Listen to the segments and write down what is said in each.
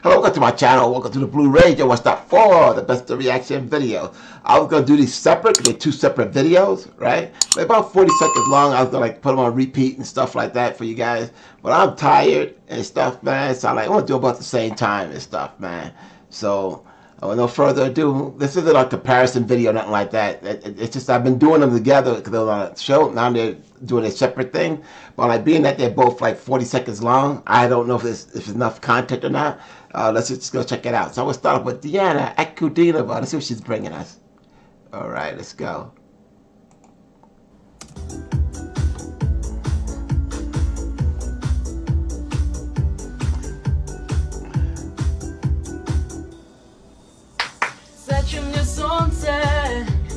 Hello, welcome to my channel. Welcome to the Blue Ranger. What's up for the best of reaction video? I was gonna do these separate, they're two separate videos, right? They're about 40 seconds long. I was gonna like put them on repeat and stuff like that for you guys. But I'm tired and stuff, man. So I want to do about the same time and stuff, man. So with no further ado, this isn't a comparison video, nothing like that. It's just I've been doing them together because they were on a show. Now they're doing a separate thing. But like being that they're both like 40 seconds long, I don't know if it's enough content or not. Let's just go check it out. So I will start off with Diana Ankudinova. Let's see what she's bringing us. All right, let's go.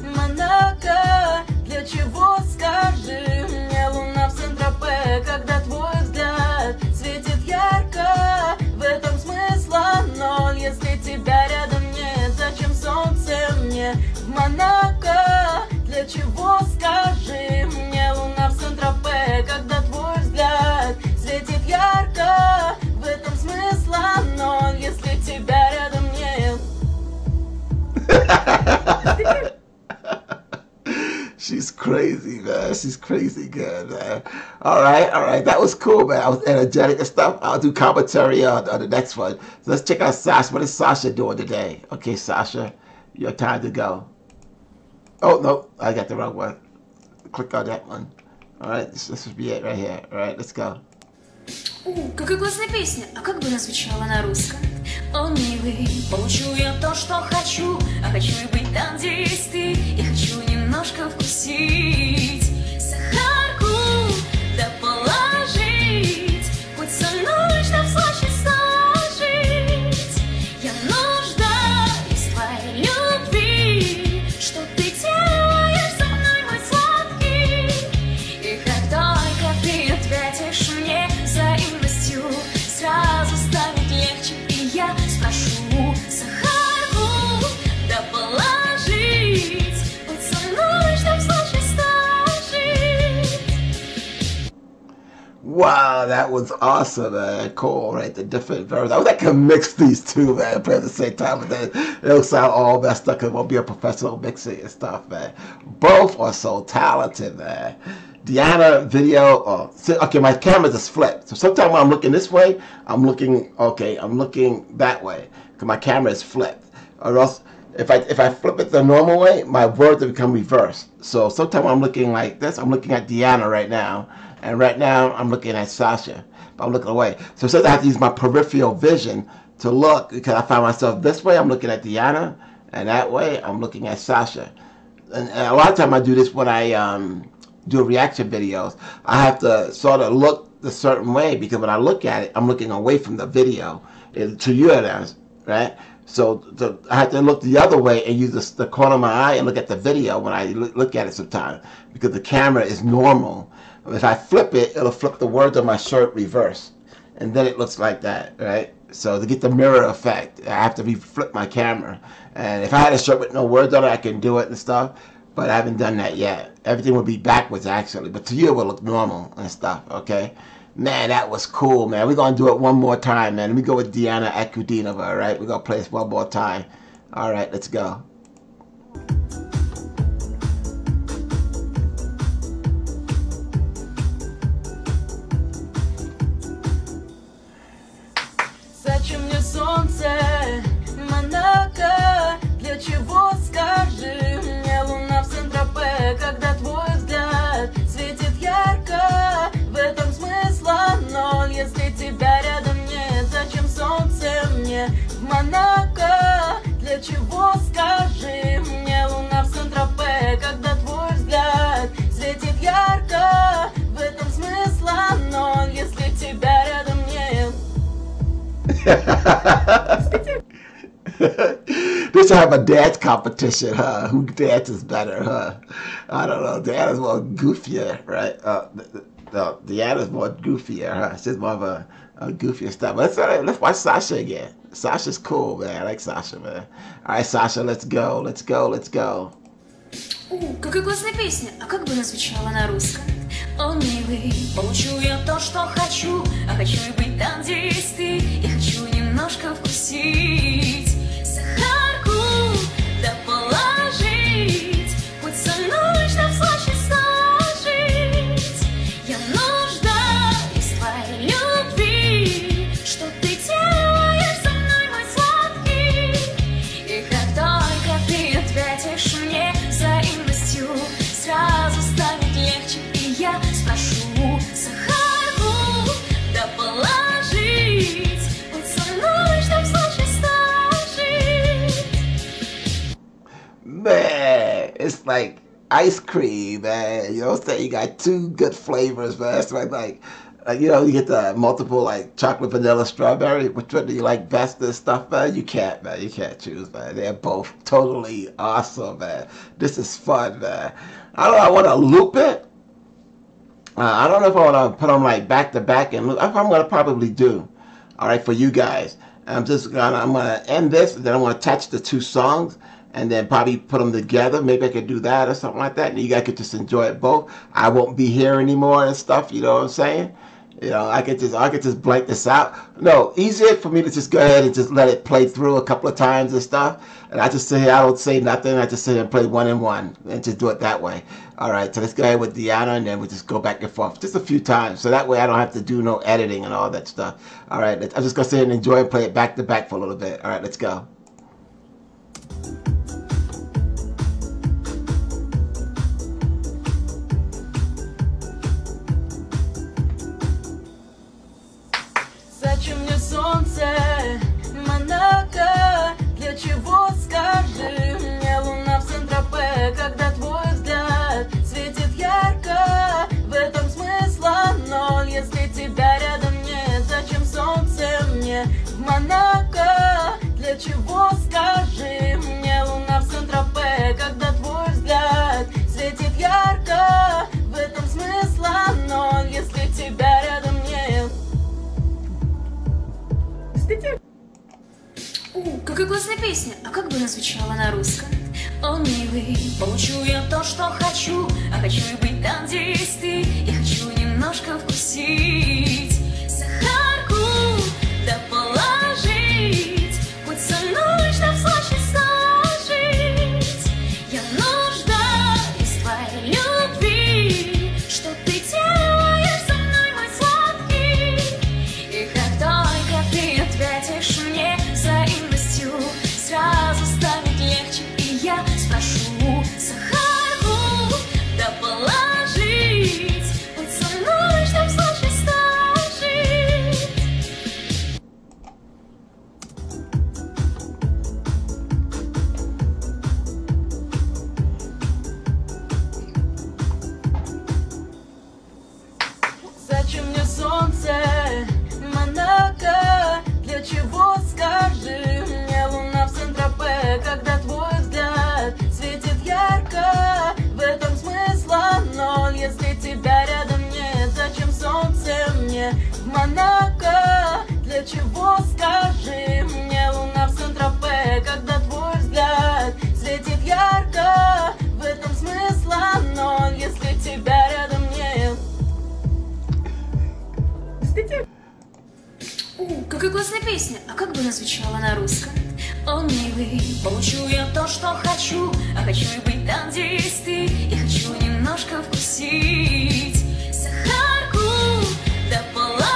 Монако, для чего, скажи мне, луна в Сен-Тропе, когда твой взгляд светит ярко, в этом смысла ноль, если тебя рядом нет. She's crazy, man. She's crazy good, man. All right. That was cool, man. I was energetic and stuff. I'll do commentary on the next one. So let's check out Sasha. What is Sasha doing today? Okay, Sasha, your time to go. Oh, no, I got the wrong one. Click on that one. All right, this would be it right here. All right, let's go. Какая классная песня. А как бы она звучала на русском? О, милый, получу я то, что хочу. А хочу и быть там, где есть ты. Я хочу немножко вкусить сахарку, да положить. Хоть со мной, чтоб слаще сложить. Я нуждаюсь в твоей любви, что ты Wow, that was awesome, man. Cool, right? The different versions. I wish I could mix these two, man, at the same time, but then it'll sound all messed up because it won't be a professional mixing and stuff, man. Both are so talented, man. Diana video, okay, my camera's just flipped. So sometimes when I'm looking this way, I'm looking that way because my camera is flipped. Or else, if I flip it the normal way, my words become reversed. So sometimes I'm looking like this. I'm looking at Diana right now. And right now, I'm looking at Sasha, but I'm looking away. So sometimes I have to use my peripheral vision to look because I find myself this way, I'm looking at Diana, and that way, I'm looking at Sasha. And a lot of time I do this when I do reaction videos. I have to sort of look a certain way because when I look at it, I'm looking away from the video to you, right? So I have to look the other way and use the corner of my eye and look at the video when I look at it sometimes because the camera is normal. If I flip it, it'll flip the words on my shirt reverse. And then it looks like that, right? So to get the mirror effect, I have to flip my camera. And if I had a shirt with no words on it, I can do it and stuff. But I haven't done that yet. Everything would be backwards, actually. But to you, it will look normal and stuff, okay? Man, that was cool, man. We're going to do it one more time, man. Let me go with Diana Ankudinova, all right? We're going to play this one more time. All right, let's go. Зачем мне солнце, Монако, для чего, скажи мне, луна в Сен-Тропе, когда твой взгляд светит ярко, в этом смысла ноль, если тебя рядом нет, зачем солнце мне в Монако, для чего, скажи мне, луна в Сен-Тропе, когда твой взгляд светит ярко, в этом смысла ноль, если тебя рядом нет. They should have a dance competition, huh? Who dances better, huh? I don't know. Diana's more goofier, right? No, Diana's more goofier, huh? She's more of a goofier stuff. Let's watch Sasha again. Sasha's cool, man. I like Sasha, man. All right, Sasha, let's go. Let's go. Let's go. Какая классная песня. А как бы она звучала на русском? О, милый, получу я то, что хочу. А хочу и быть там, где есть ты. Я хочу немножко вкусить. tastes like ice cream, and you know what I'm saying? You got two good flavors, man. It's like you know, you get the multiple, like chocolate, vanilla, strawberry. Which one do you like best? This stuff, man. You can't, man. You can't choose, man. They're both totally awesome, man. This is fun, man. I don't know. I want to loop it. I don't know if I want to put them like back to back, and I'm gonna probably do. All right, for you guys. I'm gonna end this, and then I'm gonna attach the two songs, and then probably put them together. Maybe I could do that or something like that. And you guys could just enjoy it both. I won't be here anymore and stuff. You know what I'm saying? You know, I could just blank this out. No, easier for me to just go ahead and just let it play through a couple of times and stuff. And I just sit here. I don't say nothing. I just sit here and play one and one, and just do it that way. All right. So let's go ahead with Diana, and then we'll just go back and forth just a few times. So that way I don't have to do no editing and all that stuff. All right. I'm just gonna sit here and enjoy and play it back to back for a little bit. All right. Let's go. Монако, для чего, скажи мне, луна в Сен-Тропе, когда твой взгляд светит ярко, в этом смысла ноль, если тебя рядом нет. Какая классная песня, а как бы она звучала на русском? О, милый, получу я то, что хочу, а хочу и быть там, где есть ты, я хочу немножко вкусить сахарку, да пола. Монако, для чего, скажи мне, луна в Сен-Тропе, когда твой взгляд светит ярко, в этом смысла ноль, если тебя рядом нет. Какая классная песня, а как бы она звучала на русском? О, милый, получу я то, что хочу, а хочу и быть там, где есть ты, я хочу немножко вкусить сахарку, да пола.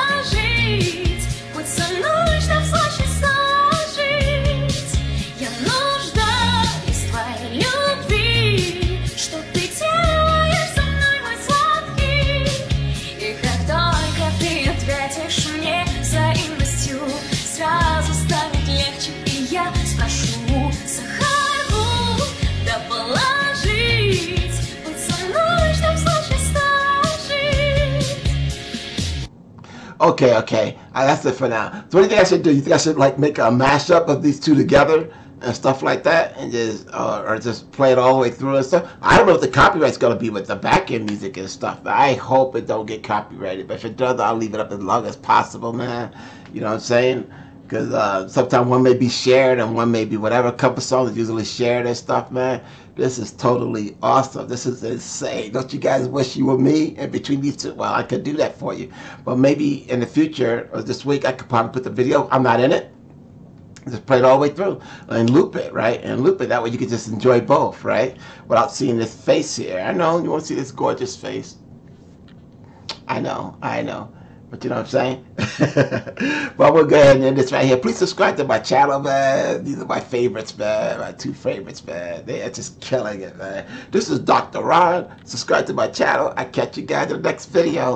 Okay, okay, that's it for now. So what do you think I should do? You think I should like make a mashup of these two together and stuff like that, and just or just play it all the way through and stuff? I don't know if the copyright's gonna be with the back end music and stuff. I hope it don't get copyrighted, but if it does, I'll leave it up as long as possible, man. You know what I'm saying? Because sometimes one may be shared and one may be whatever. A couple songs is usually shared and stuff, man. This is totally awesome. This is insane. Don't you guys wish you were me in between these two? Well, I could do that for you. But maybe in the future or this week, I could probably put the video. I'm not in it. Just play it all the way through and loop it, right? And loop it. That way you can just enjoy both, right? Without seeing this face here. I know you want to see this gorgeous face. I know. I know. But you know what I'm saying? Well, we'll go ahead and end this right here. Please subscribe to my channel, man. These are my favorites, man. My two favorites, man. They are just killing it, man. This is Dr. Ron. Subscribe to my channel. I catch you guys in the next video.